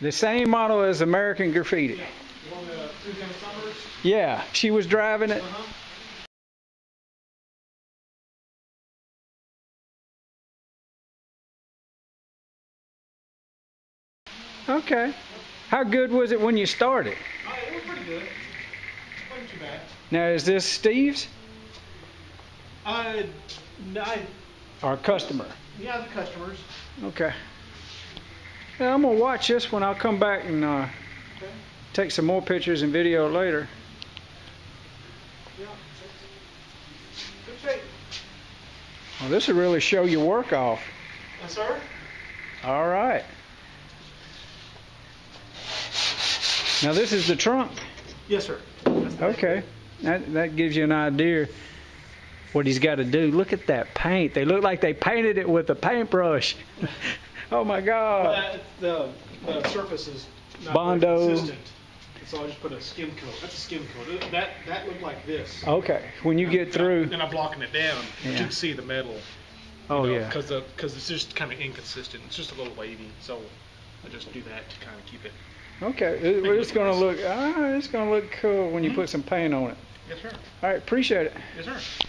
The same model as American Graffiti. Yeah. You want the Suzanne Somers? Yeah, she was driving it. Okay. How good was it when you started? It was pretty good. It wasn't too bad. Now, is this Steve's? No. Our customer. Yeah, the customers. Okay. Now, I'm going to watch this one. I'll come back and take some more pictures and video later. Yeah. Good shape. Well, this will really show your work off. Yes, sir. All right. Now, this is the trunk. Yes, sir. Okay. That gives you an idea what he's got to do. Look at that paint. They look like they painted it with a paintbrush. Oh, my God. Well, the surface is not Bondo. Consistent. So I just put a skim coat. That's a skim coat. That looked like this. Okay. When you get through. And I'm blocking it down. Yeah. You can see the metal. Oh, yeah. Because it's just kind of inconsistent. It's just a little wavy. So I just do that to kind of keep it. Okay, it's going to look cool when you put some paint on it. Yes, sir. All right, appreciate it. Yes, sir.